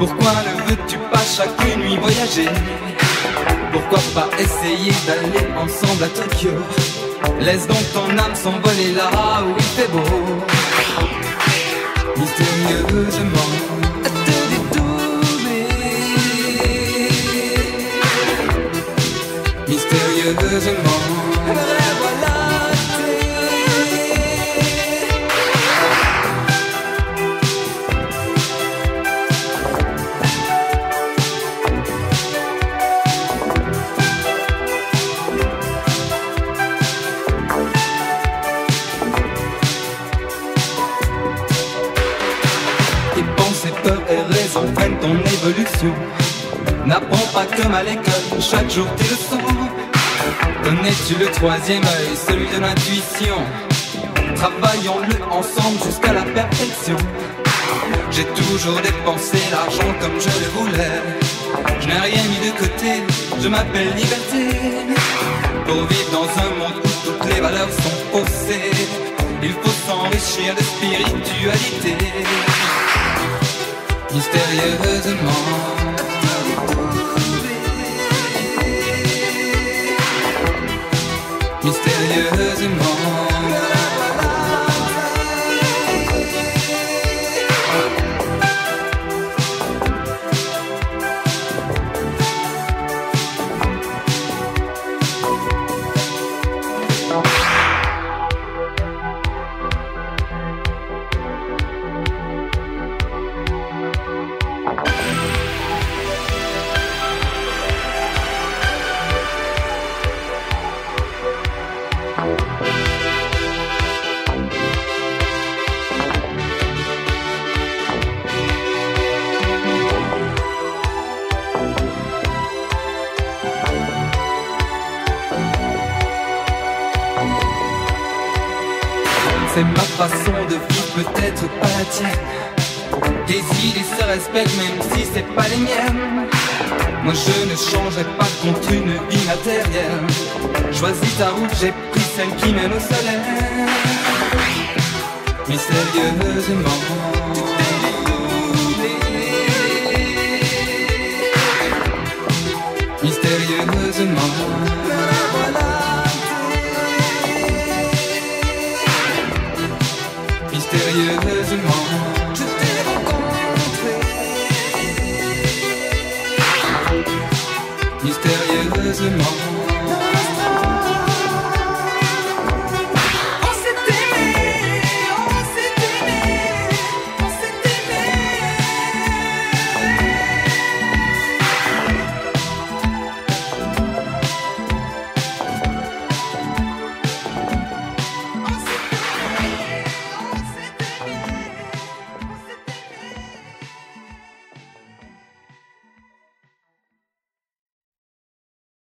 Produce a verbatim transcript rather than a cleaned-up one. Pourquoi ne veux-tu pas chaque nuit voyager? Pourquoi pas essayer d'aller ensemble à Tokyo? Laisse donc ton âme s'envoler là où il fait beau. Mystérieusement. Mystérieusement, revoilà tes pensées, peurs et raisons freinent ton évolution. N'apprends pas comme à l'école, chaque jour tes leçons. Connais-tu le troisième œil, celui de l'intuition? Travaillons-le ensemble jusqu'à la perfection. J'ai toujours dépensé l'argent comme je le voulais. Je n'ai rien mis de côté, je m'appelle liberté. Pour vivre dans un monde où toutes les valeurs sont faussées, il faut s'enrichir de spiritualité. Mystérieusement. Mystérieusement. C'est ma façon de vivre, peut-être pas la tienne. Tes idées se respectent même si c'est pas les miennes. Moi je ne changerai pas contre une vie matérielle. Choisis ta route, j'ai pris celle qui mène au soleil. Mystérieusement. Mystérieusement. Mystérieusement, je t'ai rencontré. Mystérieusement.